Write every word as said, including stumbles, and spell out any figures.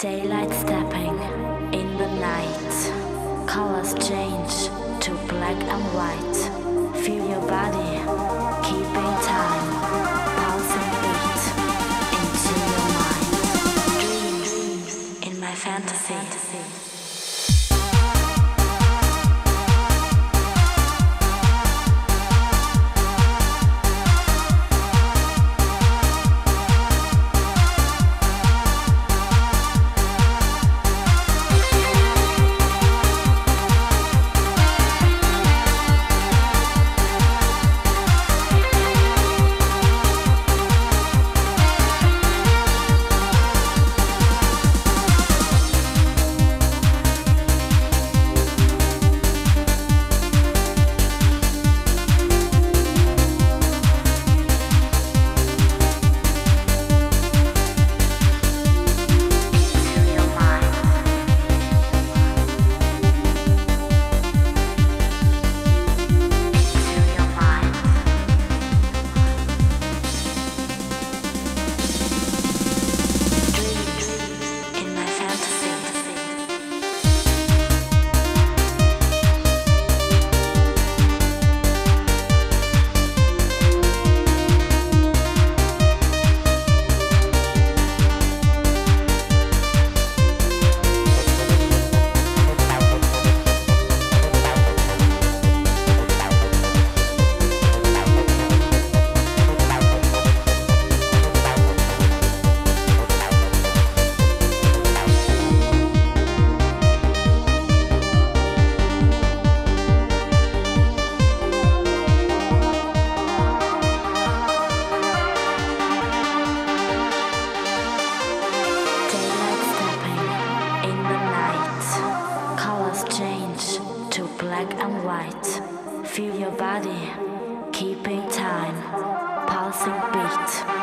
Daylight stepping in the night, colors change to black and white. Feel your body keeping time, pulsing beat into your mind. Dreams in my fantasy. Black and white, feel your body, keeping time, pulsing beat.